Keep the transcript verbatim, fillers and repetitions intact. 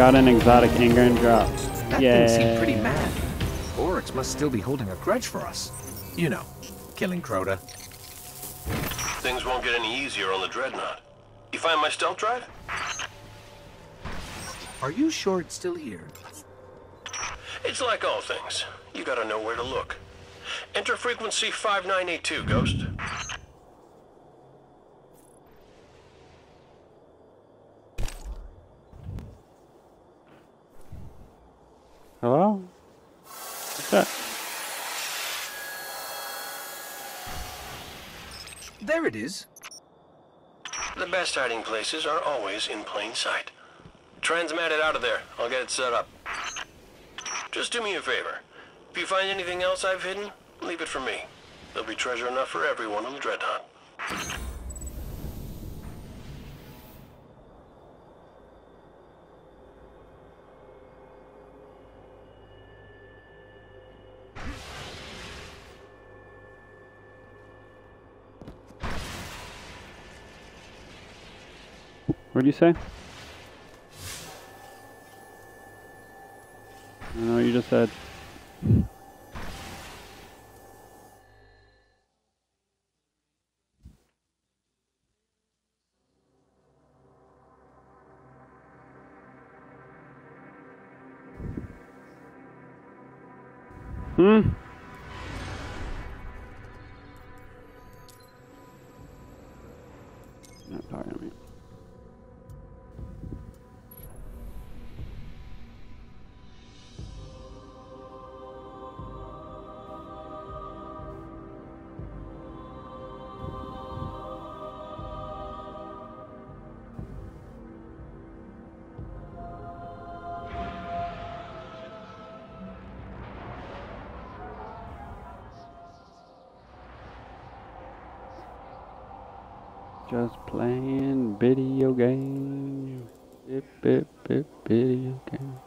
got an exotic Engram drop. That Yay. thing seemed pretty mad. Oryx must still be holding a grudge for us. You know, killing Crota. Things won't get any easier on the Dreadnought. You find my stealth drive? Are you sure it's still here? It's like all things. You gotta know where to look. Enter frequency five nine eight two, Ghost. Hello? What's that? There it is. The best hiding places are always in plain sight. Transmat it out of there. I'll get it set up. Just do me a favor. If you find anything else I've hidden, leave it for me. There'll be treasure enough for everyone on the Dreadnought. What do you say? I don't know what you just said. Hmm? Not talking to me. Just playing video games. Bip, bip, bip, video game.